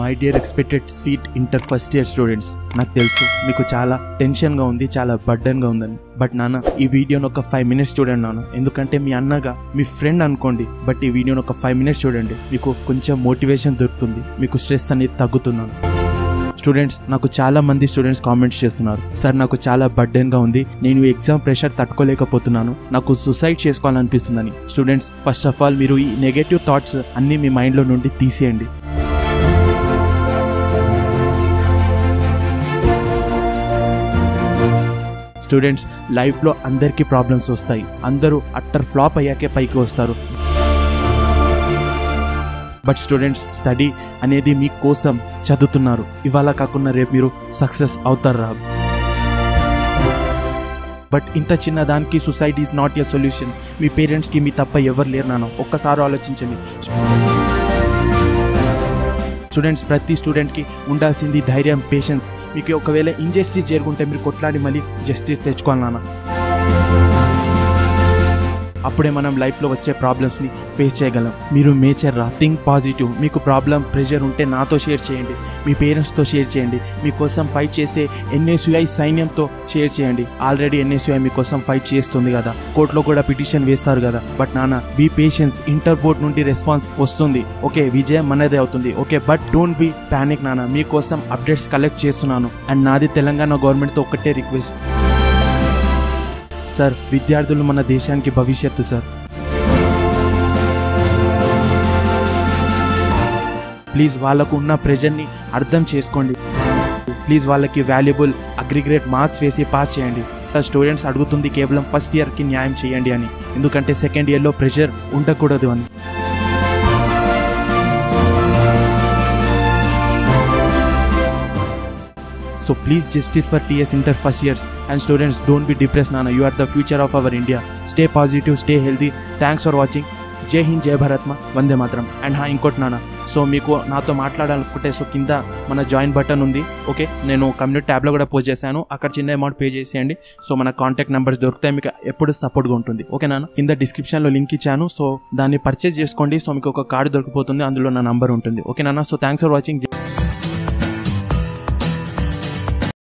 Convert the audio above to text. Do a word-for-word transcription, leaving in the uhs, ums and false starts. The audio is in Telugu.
My dear expected sweet inter first year students, నాకు తెలుసు మీకు చాలా టెన్షన్గా ఉంది, చాలా బర్డన్గా ఉందని. బట్ నాన్న, ఈ వీడియోని ఒక ఫైవ్ మినిట్స్ చూడండి నాన్న, ఎందుకంటే మీ అన్నగా మీ ఫ్రెండ్ అనుకోండి, బట్ ఈ వీడియోని ఒక ఫైవ్ మినిట్స్ చూడండి, మీకు కొంచెం మోటివేషన్ దొరుకుతుంది, మీకు స్ట్రెస్ అనేది తగ్గుతున్నాను. స్టూడెంట్స్, నాకు చాలా మంది స్టూడెంట్స్ కామెంట్స్ చేస్తున్నారు, సార్ నాకు చాలా బర్డెన్గా ఉంది, నేను ఎగ్జామ్ ప్రెషర్ తట్టుకోలేకపోతున్నాను, నాకు సూసైడ్ చేసుకోవాలనిపిస్తుందని. స్టూడెంట్స్, ఫస్ట్ ఆఫ్ ఆల్ మీరు ఈ నెగటివ్ థాట్స్ అన్నీ మీ మైండ్లో నుండి తీసేయండి. స్టూడెంట్స్, లైఫ్లో అందరికీ ప్రాబ్లమ్స్ వస్తాయి, అందరూ అట్టర్ ఫ్లాప్ అయ్యాకే పైకి వస్తారు. బట్ స్టూడెంట్స్, స్టడీ అనేది మీ కోసం చదువుతున్నారు, ఇవాళ కాకుండా రేపు మీరు సక్సెస్ అవుతారు రా. బట్ ఇంత చిన్న దానికి suicide is not a solution. మీ పేరెంట్స్కి మీ తప్ప ఎవరు లేరు నాన్న, ఒక్కసారి ఆలోచించండి. స్టూడెంట్స్, ప్రతి స్టూడెంట్కి ఉండాల్సింది ధైర్యం, పేషెన్స్. మీకు ఒకవేళ ఇన్జస్టిస్ జరుగుంటే మీరు కొట్లాడి మళ్ళీ జస్టిస్ తెచ్చుకోవాలి నాన్న, అప్పుడే మనం లైఫ్లో వచ్చే ప్రాబ్లమ్స్ని ఫేస్ చేయగలం. మీరు మేచర్ రా, థింక్ పాజిటివ్. మీకు ప్రాబ్లం ప్రెషర్ ఉంటే నాతో షేర్ చేయండి, మీ పేరెంట్స్తో షేర్ చేయండి, మీకోసం ఫైట్ చేసే ఎన్ఎస్యుఐ సైన్యంతో షేర్ చేయండి. ఆల్రెడీ ఎన్ఎస్యుఐ మీకోసం ఫైట్ చేస్తుంది కదా, కోర్టులో కూడా పిటిషన్ వేస్తారు కదా. బట్ నాన్న, బీ పేషెన్స్, ఇంటర్ బోర్డ్ నుండి రెస్పాన్స్ వస్తుంది, ఓకే విజయం మనదే అవుతుంది, okay. But don't be panic నాన్న, మీకోసం అప్డేట్స్ కలెక్ట్ చేస్తున్నాను. అండ్ నాది తెలంగాణ గవర్నమెంట్తో ఒక్కటే రిక్వెస్ట్, సార్ విద్యార్థులు మన దేశానికి భవిష్యత్తు సార్, ప్లీజ్ వాళ్ళకు ఉన్న ప్రెజర్ని అర్థం చేసుకోండి, ప్లీజ్ వాళ్ళకి వాల్యుబుల్ అగ్రిగ్రేట్ మార్క్స్ వేసి పాస్ చేయండి సార్. స్టూడెంట్స్ అడుగుతుంది కేవలం ఫస్ట్ ఇయర్కి న్యాయం చేయండి అని, ఎందుకంటే సెకండ్ ఇయర్లో ప్రెజర్ ఉండకూడదు అని. So please justice for T S Inter first years, and students don't be depressed Nana, you are the future of our India. Stay positive, stay healthy. Thanks for watching. Jai Hind, Jai Bharat Ma, Vande Mataram. And ha inkot Nana, so meeku nato maatladalanukunte so kinda mana join button undi, okay. Nenu community tab lo kuda post chesanu, akkada chinna amount pay cheyandi, so mana contact numbers doruktayi, meeku eppudu support ga untundi, okay Nana. Kinda description lo link ichanu, so danni purchase cheskondi, so meeku oka card dorukopothundi, andulo na number untundi, okay Nana. So thanks for watching.